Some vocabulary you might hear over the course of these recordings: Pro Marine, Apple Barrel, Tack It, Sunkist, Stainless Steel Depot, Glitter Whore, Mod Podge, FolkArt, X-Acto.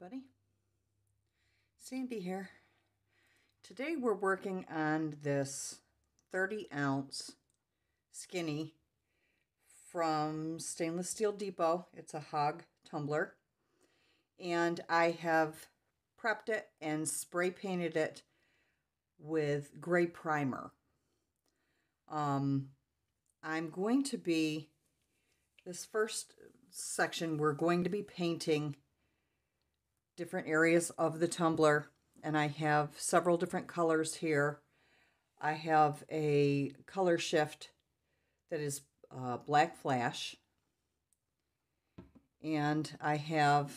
everybody. Sandy here. Today we're working on this 30-ounce skinny from Stainless Steel Depot. It's a hog tumbler. And I have prepped it and spray painted it with gray primer. I'm going to be, this first section, we're going to be painting different areas of the tumbler, and I have several different colors here. I have a color shift that is black flash, and I have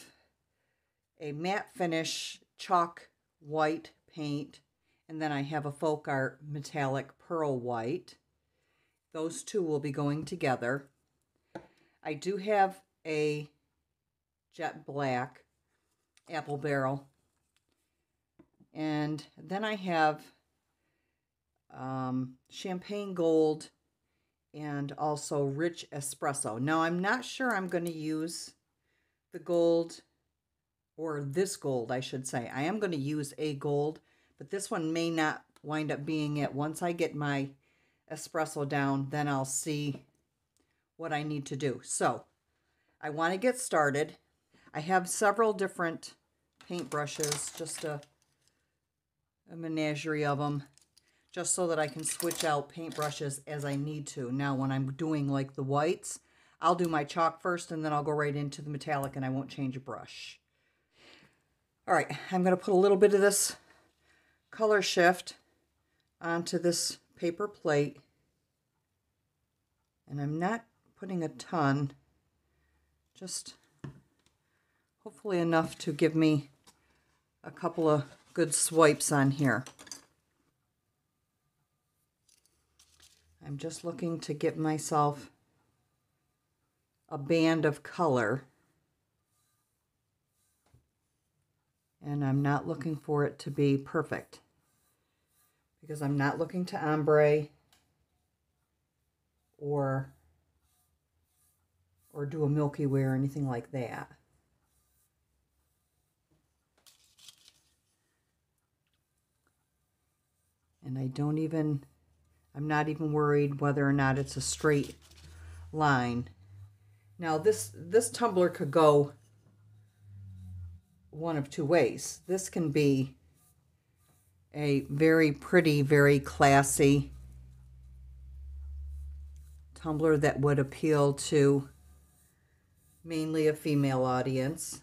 a matte finish chalk white paint, and then I have a FolkArt metallic pearl white. Those two will be going together. I do have a jet black Apple Barrel, and then I have champagne gold and also rich espresso. Now I'm not sure I'm going to use the gold, or this gold I should say. I am going to use a gold, but this one may not wind up being it. Once I get my espresso down, then I'll see what I need to do. So I want to get started. I have several different paint brushes, just a menagerie of them, just so that I can switch out paint brushes as I need to. Now when I'm doing like the whites, I'll do my chalk first and then I'll go right into the metallic and I won't change a brush. All right, I'm going to put a little bit of this color shift onto this paper plate, and I'm not putting a ton, just hopefully enough to give me a couple of good swipes on here. I'm just looking to get myself a band of color, and I'm not looking for it to be perfect because I'm not looking to ombre or do a Milky Way or anything like that. And I'm not even worried whether or not it's a straight line. Now this tumbler could go one of two ways. This can be a very pretty, very classy tumbler that would appeal to mainly a female audience,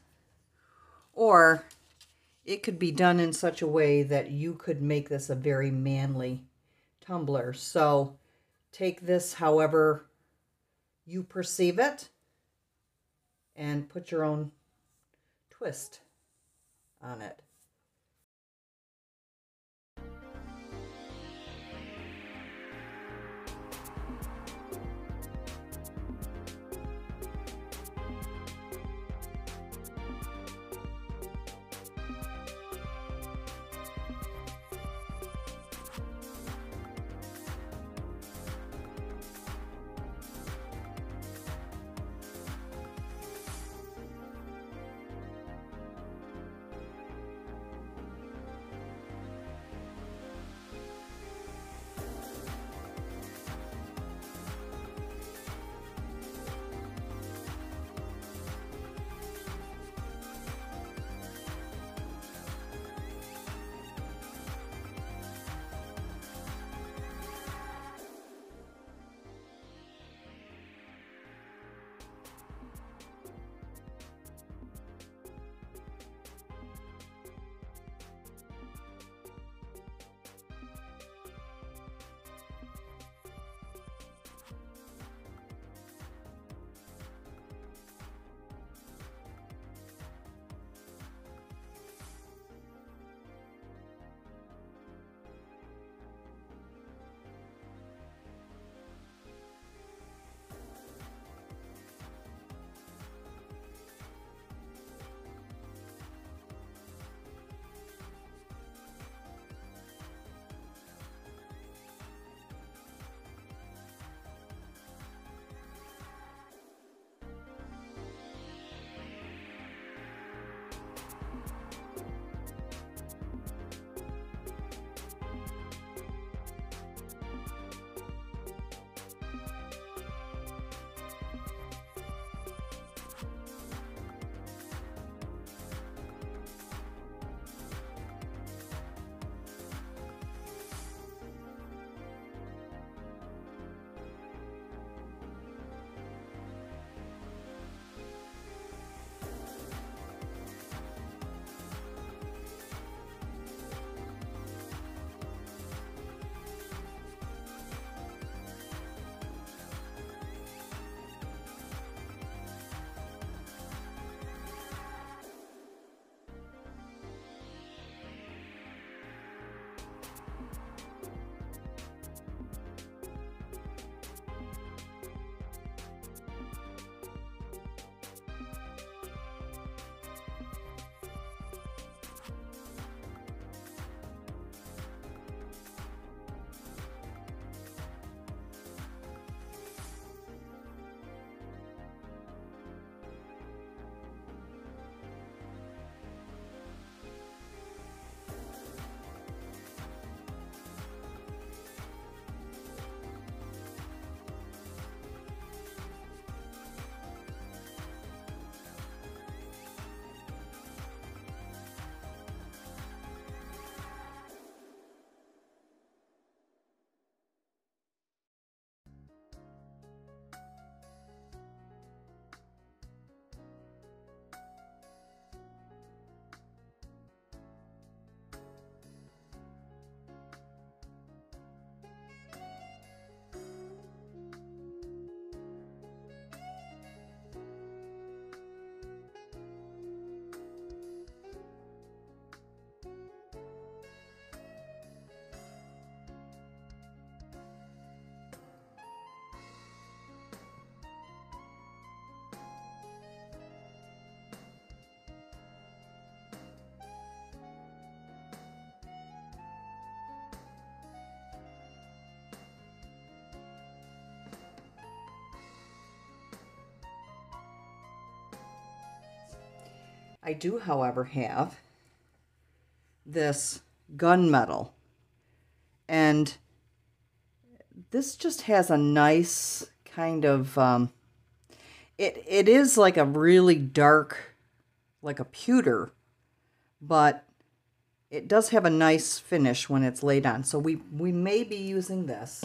or it could be done in such a way that you could make this a very manly tumbler. So take this however you perceive it and put your own twist on it. I do, however, have this gunmetal, and this just has a nice kind of, it is like a really dark, like a pewter, but it does have a nice finish when it's laid on. So we may be using this.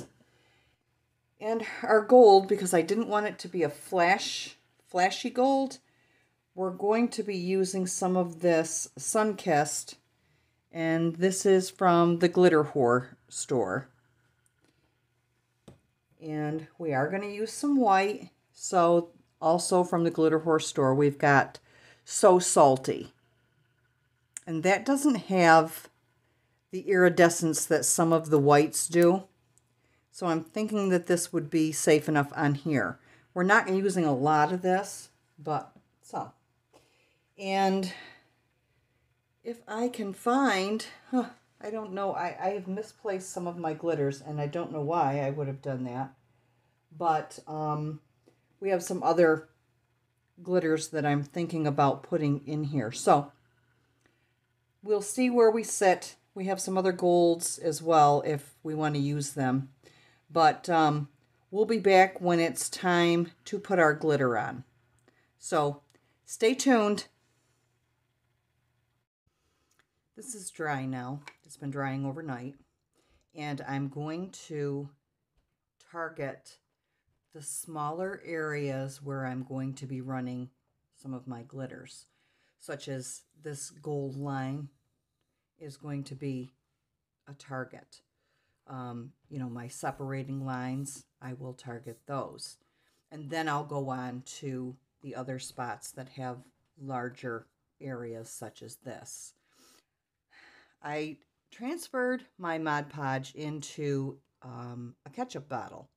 And our gold, because I didn't want it to be a flashy gold, we're going to be using some of this Sunkist, and this is from the Glitter Whore store. And we are going to use some white. So also from the Glitter Whore store, we've got So Salty. And that doesn't have the iridescence that some of the whites do. So I'm thinking that this would be safe enough on here. We're not using a lot of this, but some. And if I can find, I don't know, I have misplaced some of my glitters, and I don't know why I would have done that. But we have some other glitters that I'm thinking about putting in here. So we'll see where we sit. We have some other golds as well if we want to use them. But we'll be back when it's time to put our glitter on. So stay tuned. This is dry now. It's been drying overnight. And I'm going to target the smaller areas where I'm going to be running some of my glitters, such as this gold line is going to be a target. You know, my separating lines, I will target those. And then I'll go on to the other spots that have larger areas such as this. I transferred my Mod Podge into a ketchup bottle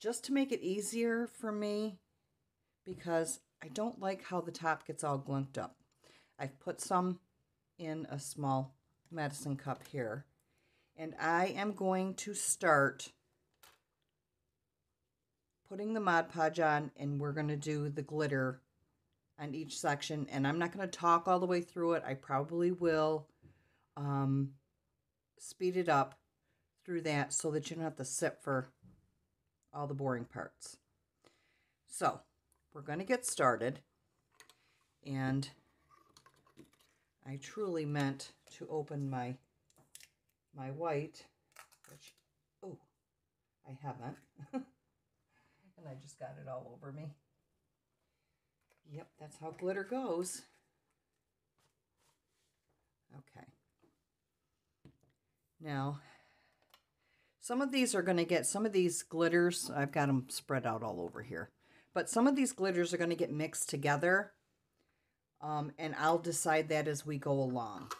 just to make it easier for me, because I don't like how the top gets all glunked up. I've put some in a small medicine cup here, and I am going to start putting the Mod Podge on, and we're going to do the glitter on each section. And I'm not going to talk all the way through it. I probably will speed it up through that so that you don't have to sit for all the boring parts. So we're going to get started. And I truly meant to open my white, which, oh, I haven't. And I just got it all over me. Yep, that's how glitter goes. Okay. Now, some of these are going to get, some of these glitters, I've got them spread out all over here, but some of these glitters are going to get mixed together. And I'll decide that as we go along.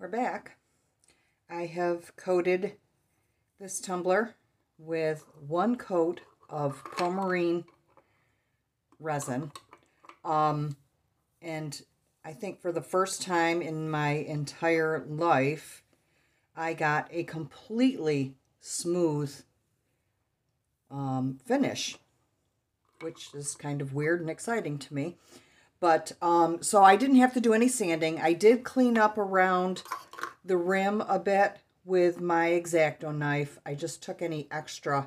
We're back. I have coated this tumbler with one coat of Pro Marine resin. And I think for the first time in my entire life, I got a completely smooth finish, which is kind of weird and exciting to me. But so I didn't have to do any sanding. I did clean up around the rim a bit with my X-Acto knife. I just took any extra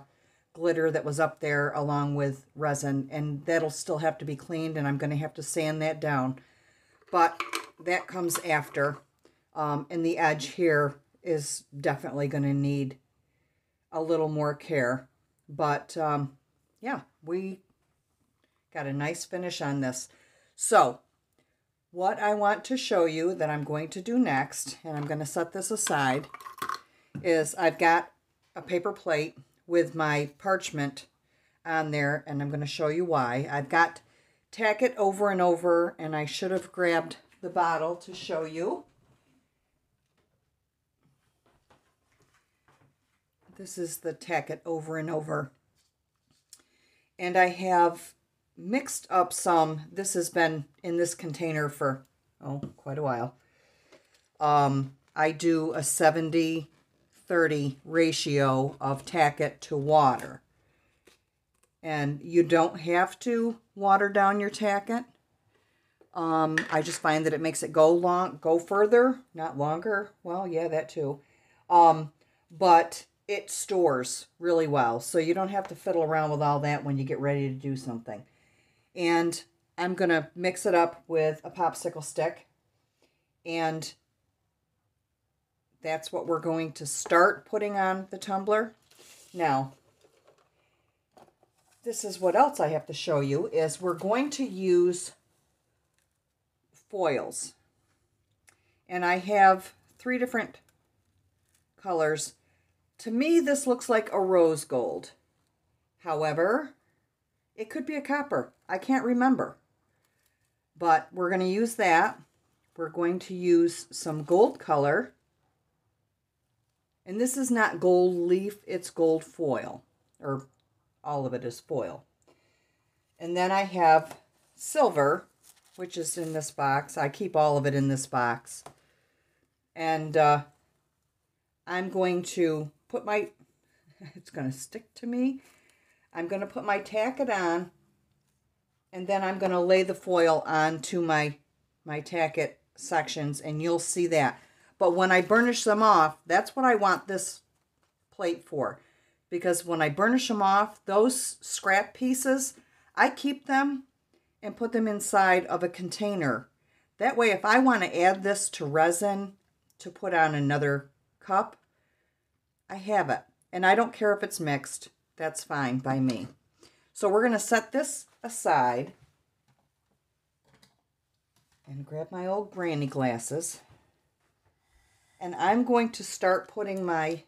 glitter that was up there along with resin, and that'll still have to be cleaned, and I'm going to have to sand that down. But that comes after, and the edge here is definitely going to need a little more care. But yeah, we got a nice finish on this. So what I want to show you that I'm going to do next, and I'm going to set this aside, is I've got a paper plate with my parchment on there, and I'm going to show you why. I've got Tack It over and over, and I should have grabbed the bottle to show you. This is the Tack It over and over. And I have mixed up some. This has been in this container for, oh, quite a while. I do a 70-30 ratio of Tack It to water. And you don't have to water down your Tack It. I just find that it makes it go further, not longer. Well, yeah, that too. But it stores really well, so you don't have to fiddle around with all that when you get ready to do something. And I'm going to mix it up with a popsicle stick. And that's what we're going to start putting on the tumbler. Now, this is what else I have to show you, is we're going to use foils. And I have three different colors. To me, this looks like a rose gold. However, it could be a copper. I can't remember. But we're going to use that. We're going to use some gold color. And this is not gold leaf, it's gold foil, or all of it is foil. And then I have silver, which is in this box. I keep all of it in this box. And I'm going to put my, it's going to stick to me. I'm going to put my Tack It on, and then I'm going to lay the foil onto my Tack It sections, and you'll see that. But when I burnish them off, that's what I want this plate for. Because when I burnish them off, those scrap pieces, I keep them and put them inside of a container. That way, if I want to add this to resin to put on another cup, I have it. And I don't care if it's mixed. That's fine by me. So we're going to set this aside. And grab my old granny glasses. And I'm going to start putting my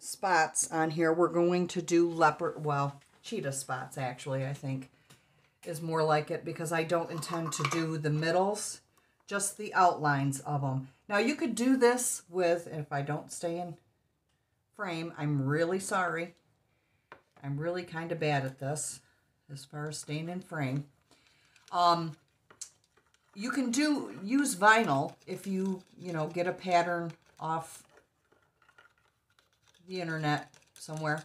spots on here. We're going to do leopard, well, cheetah spots actually, I think, is more like it, because I don't intend to do the middles, just the outlines of them. Now you could do this with, and if I don't stay in frame, I'm really sorry. I'm really kind of bad at this, as far as staying in frame. You can use vinyl if you get a pattern off the internet somewhere.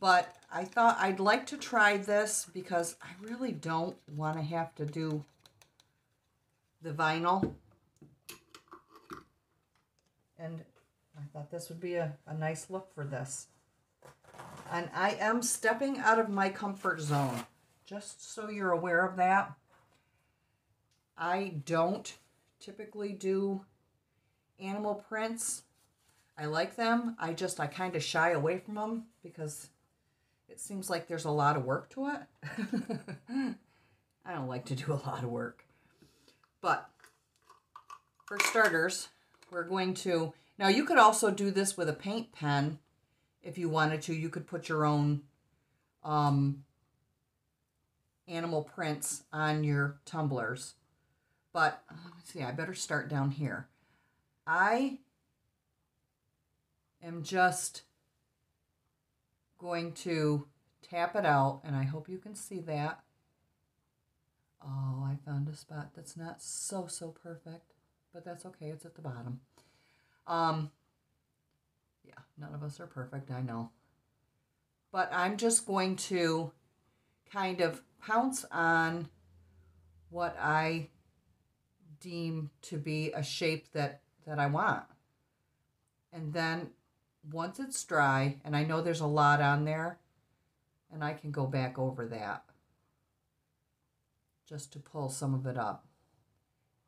But I thought I'd like to try this, because I really don't want to have to do the vinyl. And I thought this would be a nice look for this. And I am stepping out of my comfort zone, just so you're aware of that. I don't typically do animal prints. I like them. I kind of shy away from them because it seems like there's a lot of work to it. I don't like to do a lot of work. But for starters, we're going to... Now, you could also do this with a paint pen if you wanted to. You could put your own animal prints on your tumblers. But, let's see, I better start down here. I am just going to tap it out, and I hope you can see that. Oh, I found a spot that's not so perfect, but that's okay. It's at the bottom. Yeah, none of us are perfect, I know. But I'm just going to kind of pounce on what I deem to be a shape that I want. And then once it's dry, and I know there's a lot on there, and I can go back over that just to pull some of it up.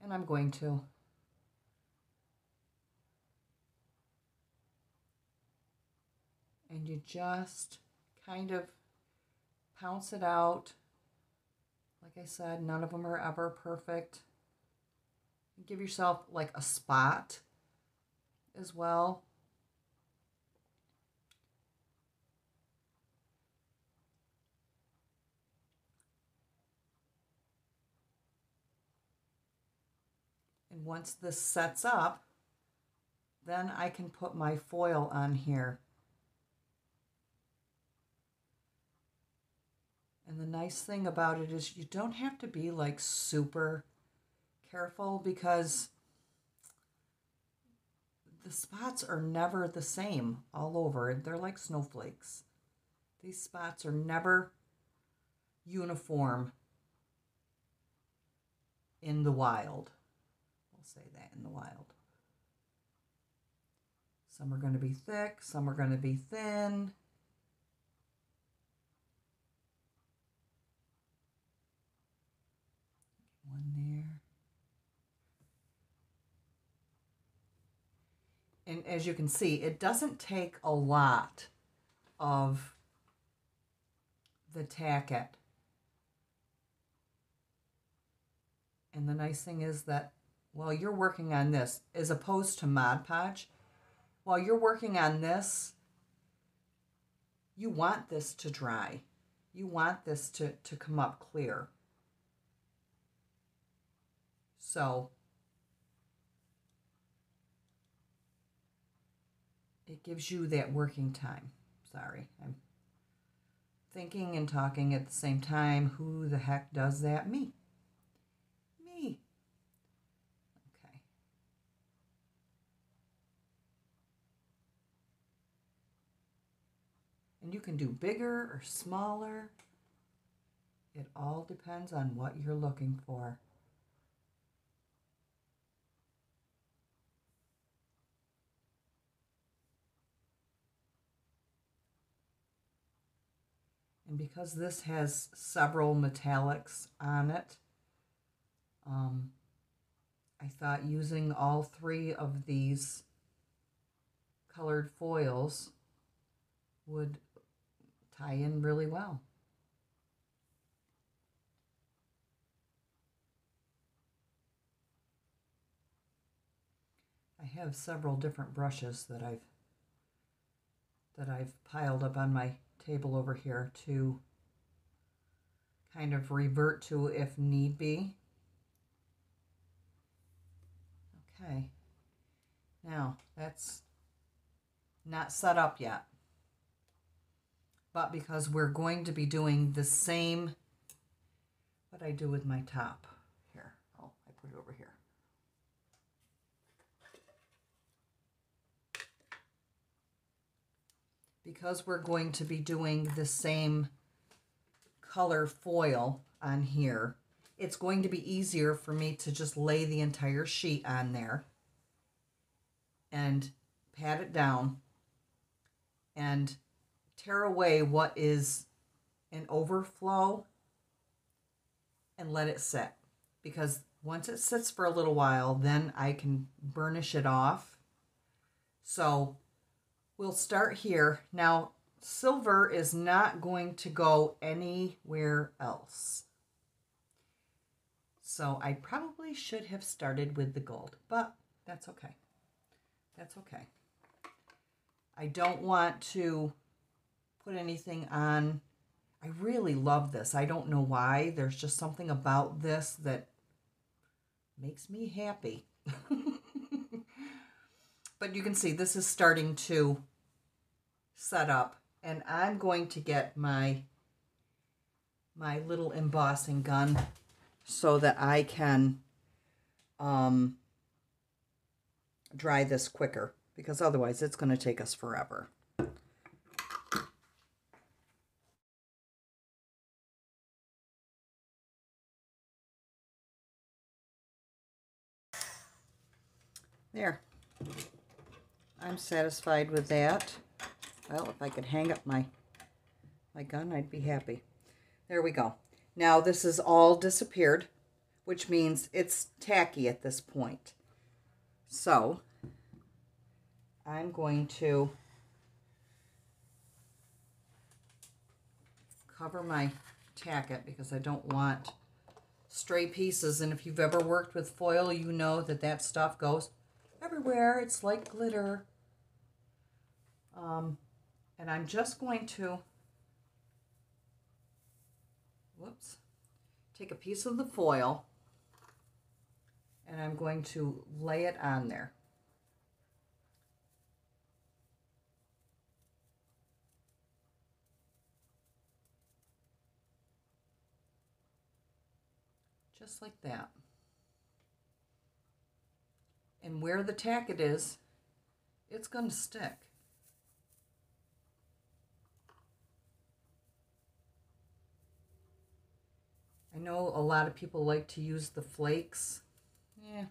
And I'm going to. And you just kind of pounce it out. Like I said, none of them are ever perfect. Give yourself like a spot as well. And once this sets up, then I can put my foil on here. And the nice thing about it is you don't have to be like super careful, because the spots are never the same all over. They're like snowflakes. These spots are never uniform in the wild. We'll say that, in the wild. Some are going to be thick, some are going to be thin. One there. And as you can see, it doesn't take a lot of the Tack It. And the nice thing is that while you're working on this, as opposed to Mod Podge, while you're working on this, you want this to dry. You want this to come up clear. So it gives you that working time. Sorry, I'm thinking and talking at the same time. Who the heck does that? Me. Me. Okay. And you can do bigger or smaller. It all depends on what you're looking for. And because this has several metallics on it, I thought using all three of these colored foils would tie in really well. I have several different brushes that I've piled up on my table over here to kind of revert to if need be. Okay, now that's not set up yet, but because we're going to be doing the same, what I do with my top here. Oh, I put it over here. Because we're going to be doing the same color foil on here, it's going to be easier for me to just lay the entire sheet on there and pat it down and tear away what is an overflow and let it sit. Because once it sits for a little while, then I can burnish it off. So we'll start here. Now, silver is not going to go anywhere else. So I probably should have started with the gold, but that's okay. That's okay. I don't want to put anything on. I really love this. I don't know why. There's just something about this that makes me happy. But you can see this is starting to set up, and I'm going to get my little embossing gun so that I can dry this quicker, because otherwise it's going to take us forever. There, I'm satisfied with that. Well, if I could hang up my gun, I'd be happy. There we go. Now this is all disappeared, which means it's tacky at this point. So I'm going to cover my tack it because I don't want stray pieces. And if you've ever worked with foil, you know that that stuff goes everywhere. It's like glitter. And I'm just going to, whoops, take a piece of the foil and I'm going to lay it on there. Just like that. And where the tack it is, it's going to stick. I know a lot of people like to use the flakes. Yeah.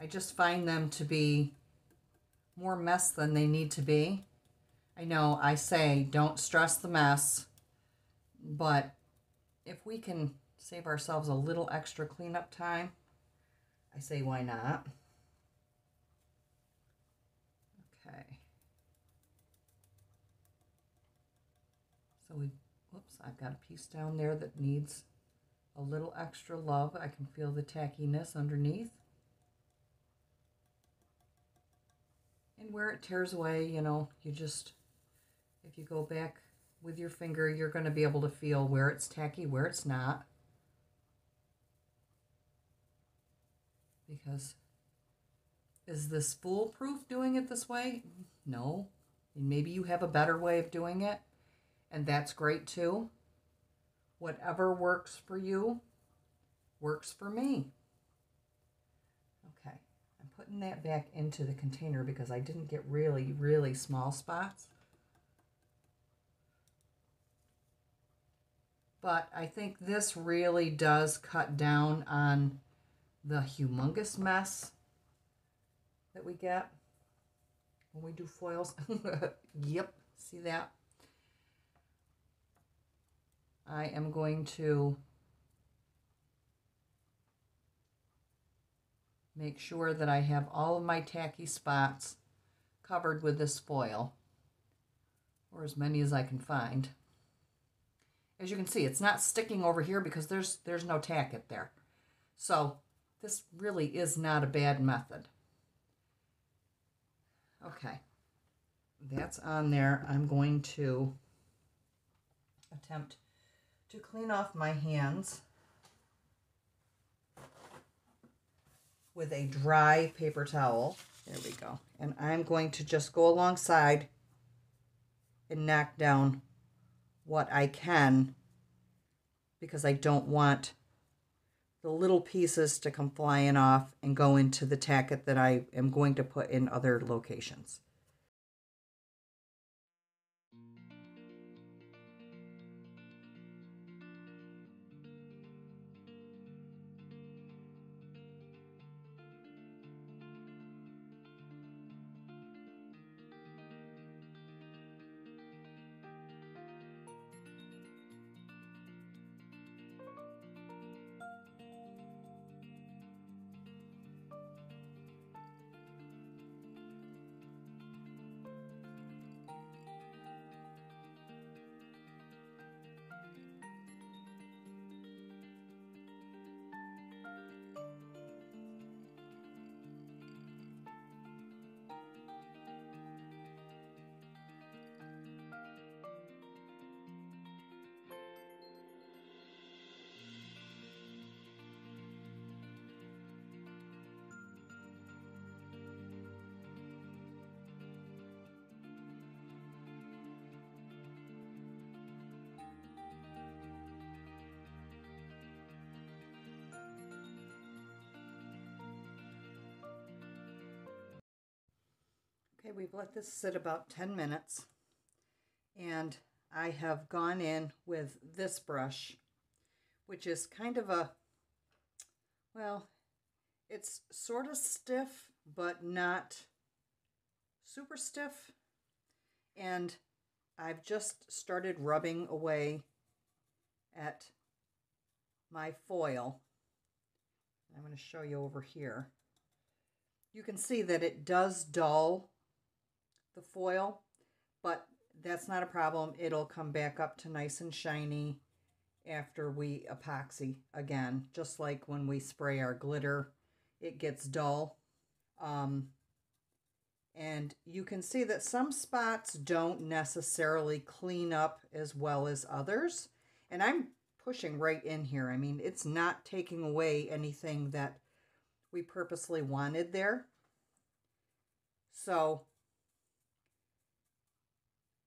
I just find them to be more mess than they need to be. I know I say don't stress the mess, but if we can save ourselves a little extra cleanup time, I say why not? Okay. So we, whoops, I've got a piece down there that needs a little extra love. I can feel the tackiness underneath. And where it tears away, you know, you just, if you go back with your finger, you're going to be able to feel where it's tacky, where it's not. Because is this foolproof doing it this way? No. And maybe you have a better way of doing it, and that's great too. Whatever works for you works for me. Okay, I'm putting that back into the container because I didn't get really, really small spots. But I think this really does cut down on the humongous mess that we get when we do foils. Yep, see that? I am going to make sure that I have all of my tacky spots covered with this foil, or as many as I can find. As you can see, it's not sticking over here because there's no tack it there. So this really is not a bad method. Okay, that's on there. I'm going to attempt to clean off my hands with a dry paper towel. There we go. And I'm going to just go alongside and knock down what I can, because I don't want the little pieces to come flying off and go into the tack it that I am going to put in other locations. Okay, we've let this sit about 10 minutes, and I have gone in with this brush, which is kind of a, well, it's sort of stiff, but not super stiff, and I've just started rubbing away at my foil. I'm going to show you over here. You can see that it does dull the foil, but that's not a problem. It'll come back up to nice and shiny after we epoxy again, just like when we spray our glitter, it gets dull. And you can see that some spots don't necessarily clean up as well as others. And I'm pushing right in here. I mean, it's not taking away anything that we purposely wanted there. So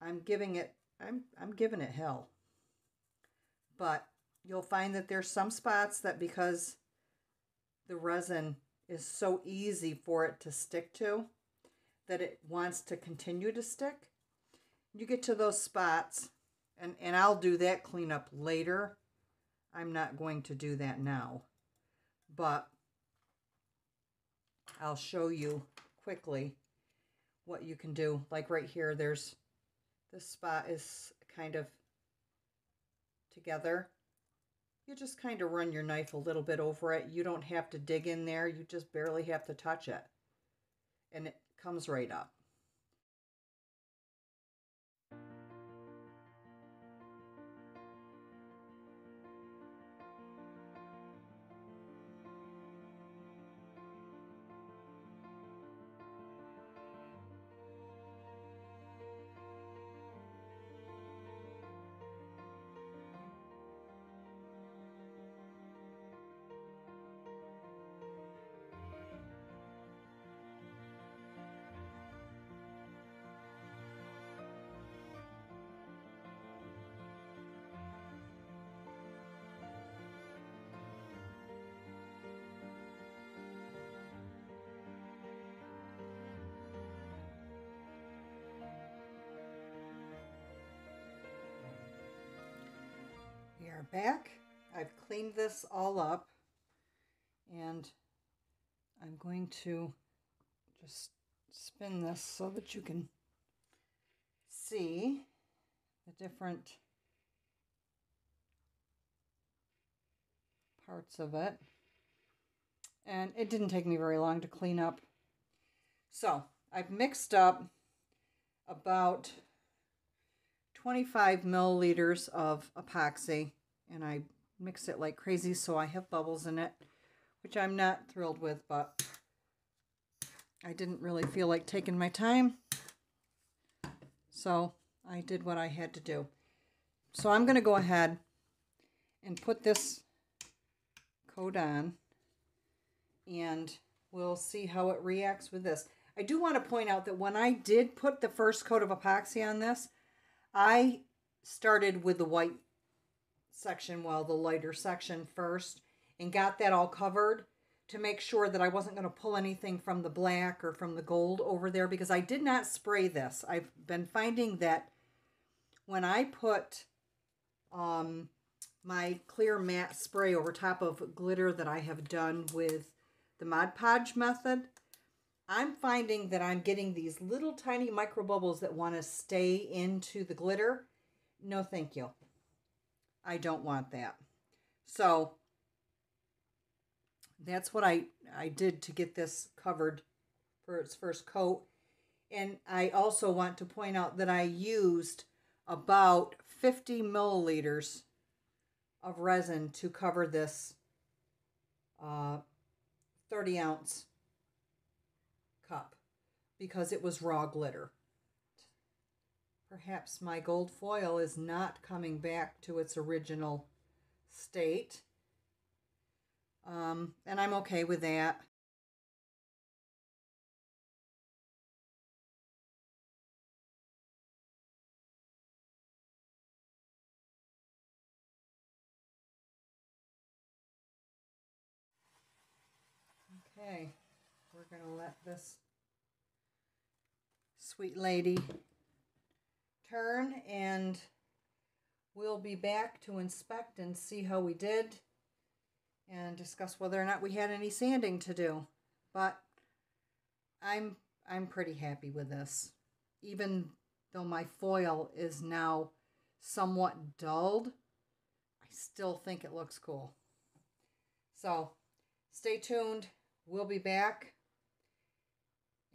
I'm giving it hell. But you'll find that there's some spots that, because the resin is so easy for it to stick to, that it wants to continue to stick. You get to those spots, and I'll do that cleanup later. I'm not going to do that now, but I'll show you quickly what you can do. Like right here, there's, this spot is kind of together. You just kind of run your knife a little bit over it. You don't have to dig in there. You just barely have to touch it. And it comes right up. Back. I've cleaned this all up, and I'm going to just spin this so that you can see the different parts of it. And it didn't take me very long to clean up. So I've mixed up about 25 milliliters of epoxy, and I mix it like crazy, so I have bubbles in it, which I'm not thrilled with, but I didn't really feel like taking my time, so I did what I had to do. So I'm going to go ahead and put this coat on, and we'll see how it reacts with this. I do want to point out that when I did put the first coat of epoxy on this, I started with the white section, well, the lighter section first, and got that all covered to make sure that I wasn't going to pull anything from the black or from the gold over there, because I did not spray this. I've been finding that when I put my clear matte spray over top of glitter that I have done with the Mod Podge method, I'm finding that I'm getting these little tiny micro bubbles that want to stay into the glitter. No, thank you. I don't want that. So that's what I did to get this covered for its first coat. And I also want to point out that I used about 50 milliliters of resin to cover this 30-ounce cup, because it was raw glitter. Perhaps my gold foil is not coming back to its original state. And I'm okay with that. Okay, we're going to let this sweet lady turn, and we'll be back to inspect and see how we did and discuss whether or not we had any sanding to do. But I'm pretty happy with this, even though my foil is now somewhat dulled. I still think it looks cool. So stay tuned, we'll be back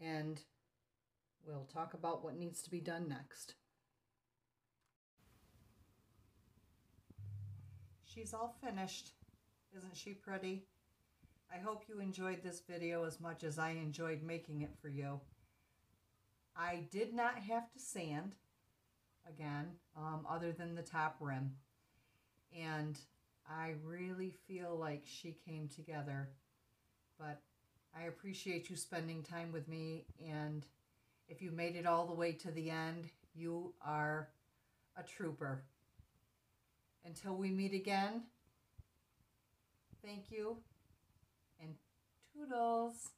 and we'll talk about what needs to be done next. She's all finished. Isn't she pretty? I hope you enjoyed this video as much as I enjoyed making it for you. I did not have to sand again, other than the top rim. And I really feel like she came together. But I appreciate you spending time with me, and if you made it all the way to the end, you are a trooper. Until we meet again, thank you, and toodles.